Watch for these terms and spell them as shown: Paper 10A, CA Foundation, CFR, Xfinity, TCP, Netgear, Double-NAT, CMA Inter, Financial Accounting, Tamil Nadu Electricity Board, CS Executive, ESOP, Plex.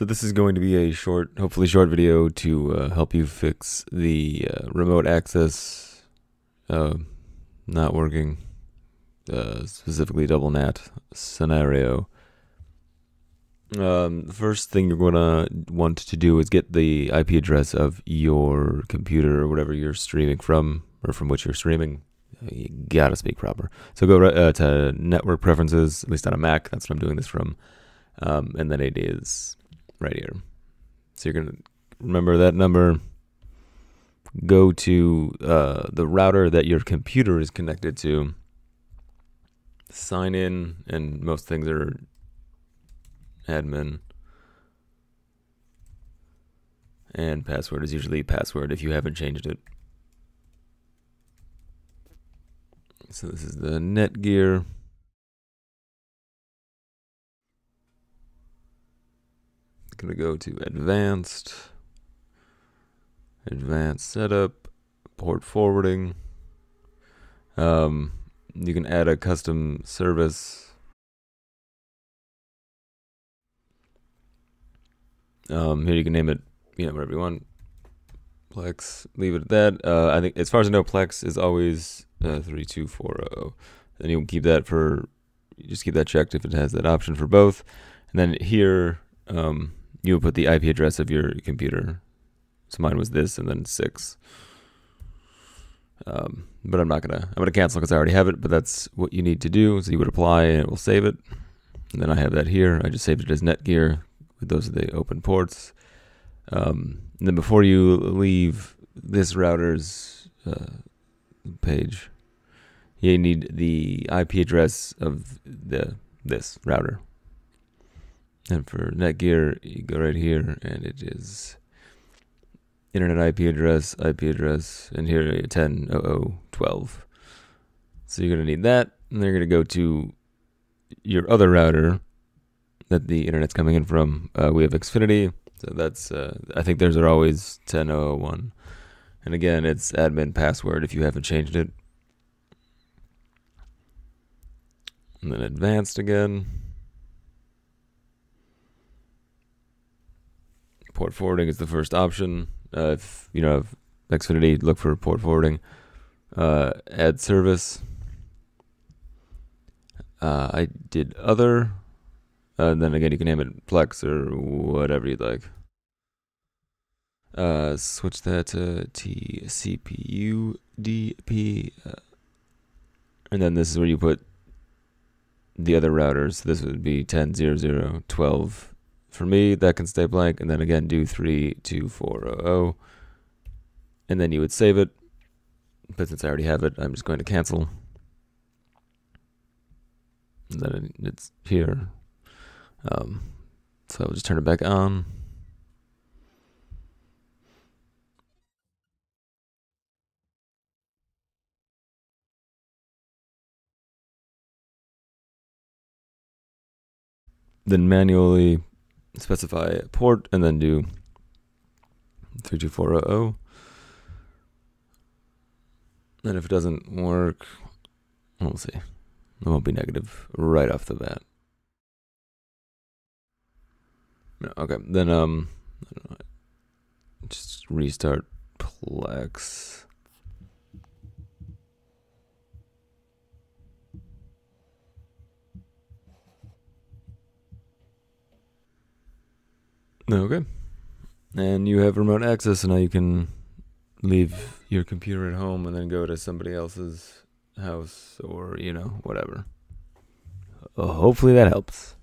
So this is going to be a short, hopefully short video to help you fix the remote access not working, specifically double NAT scenario. The first thing you're going to want to do is get the IP address of your computer or whatever you're streaming from, or from which you're streaming. You gotta speak proper. So go to network preferences, at least on a Mac, that's what I'm doing this from. And then it is right here. So you're gonna remember that number. Go to the router that your computer is connected to. Sign in, and most things are admin. And password is usually password if you haven't changed it. So this is the Netgear. Gonna go to advanced, advanced setup, port forwarding. You can add a custom service. Here you can name it, you know, whatever you want. Plex, leave it at that. I think, as far as I know, Plex is always 3240, and you can keep that for, just keep that checked if it has that option for both. And then here, you would put the IP address of your computer. So mine was this and then 6. But I'm gonna cancel because I already have it, but that's what you need to do. So you would apply and it will save it. And then I have that here. I just saved it as Netgear. Those are the open ports. And then before you leave this router's page, you need the IP address of this router. And for Netgear, you go right here, and it is internet IP address, and here 10.0.0.12. So you're going to need that, and then you're going to go to your other router that the internet's coming in from. We have Xfinity, so that's, I think theirs are always 10.0.0.1. And again, it's admin password if you haven't changed it. And then advanced again. Port forwarding is the first option. If you know Xfinity, look for port forwarding. Add service. I did other. And then again, you can name it Plex or whatever you'd like. Switch that to TCPUDP. And then this is where you put the other routers. This would be 10.0.0.12. For me, that can stay blank, and then again do 3.2.4.0.0, and then you would save it. But since I already have it, I'm just going to cancel. And then it's here, so I'll just turn it back on. Then manually specify a port and then do 3.2.4.0.0. And if it doesn't work, we'll see. It won't be negative right off the bat. No, okay, then I don't know, just restart Plex. Okay, and you have remote access, so now you can leave your computer at home and then go to somebody else's house or, you know, whatever. Hopefully that helps.